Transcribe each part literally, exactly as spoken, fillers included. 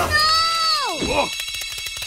No! Okay.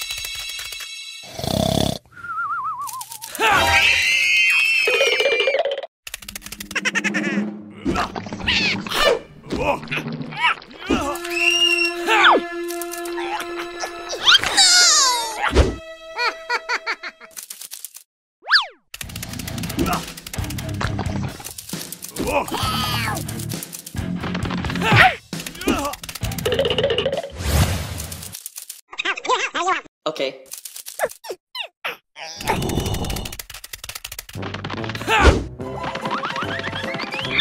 Okay,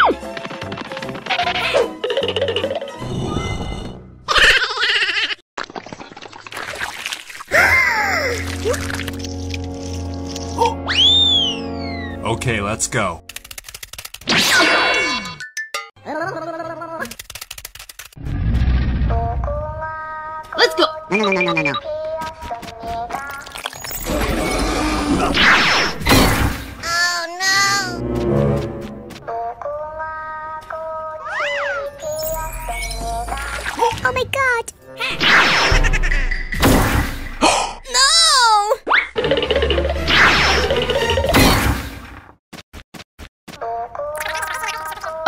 let's go. Let's go. No, no, no, no, no, no. Oh my god! No!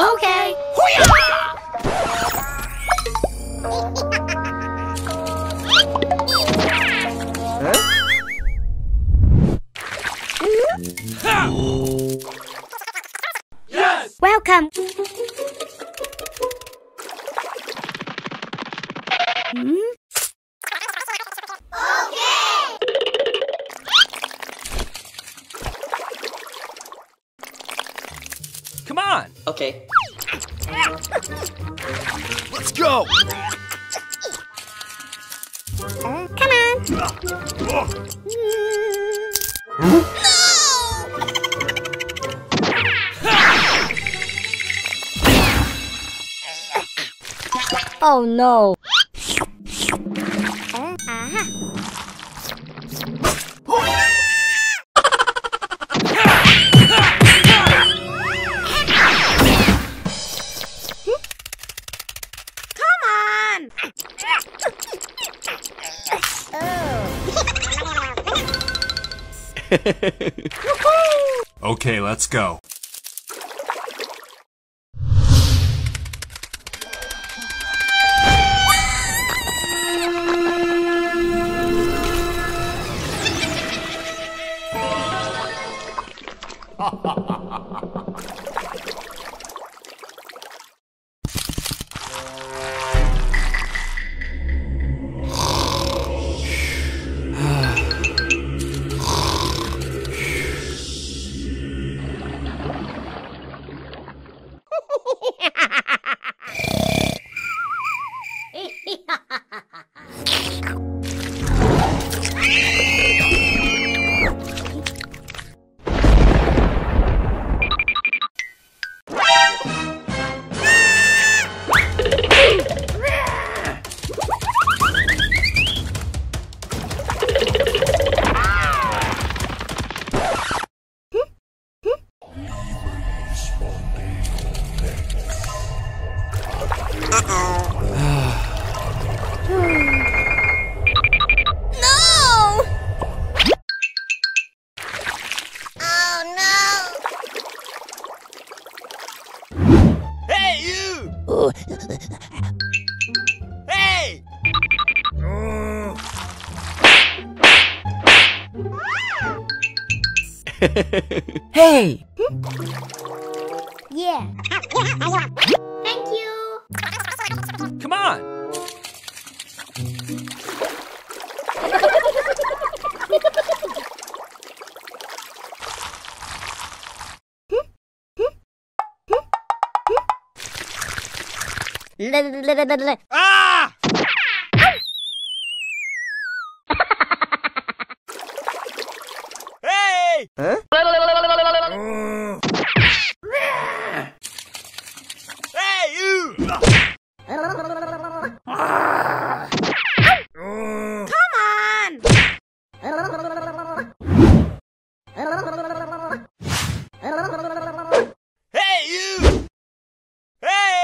Okay! Yes! Welcome! Hmm? Okay! Come on! Okay. Let's go! Come on! No! Oh no! Okay, let's go. Hey! Uh. Hey! Yeah. Thank you. Come on. Ah! Hey! Huh? Hey, you! Come on! Hey, you! Hey!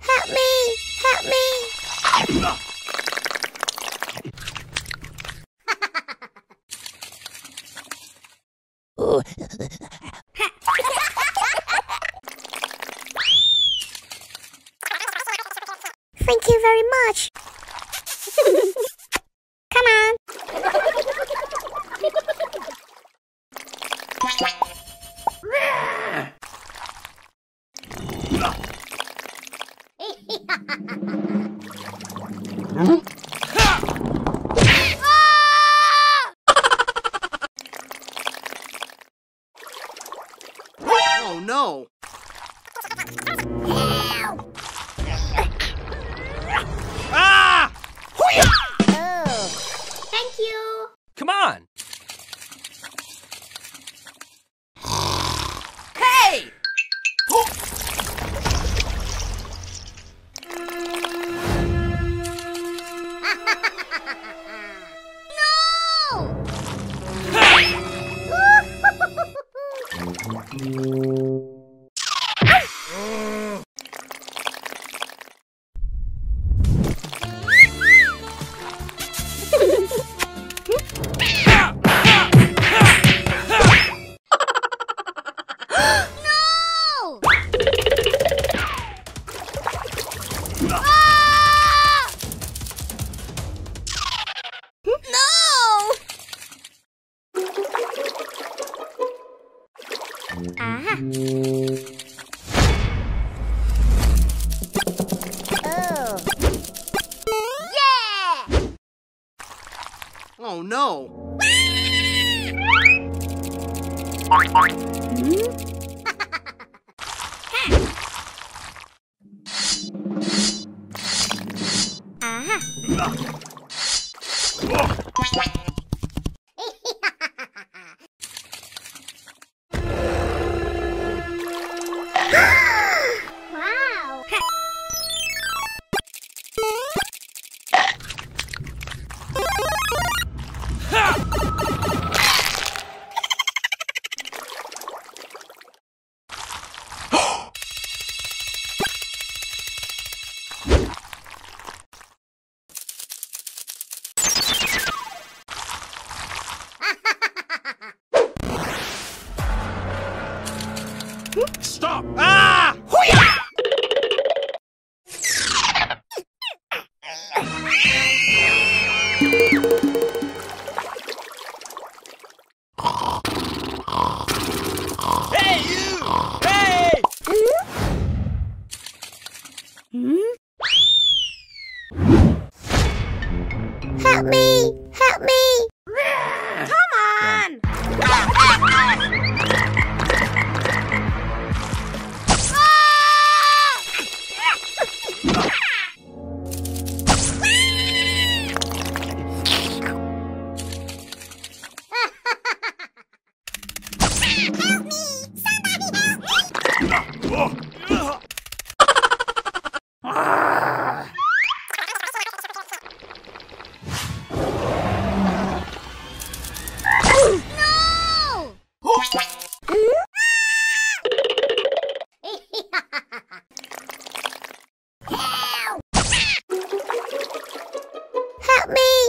Help me! Help me! Oh. Thank you very much. Come on. Mm-hmm. No. Ah! Oh, thank you. Come on. Me!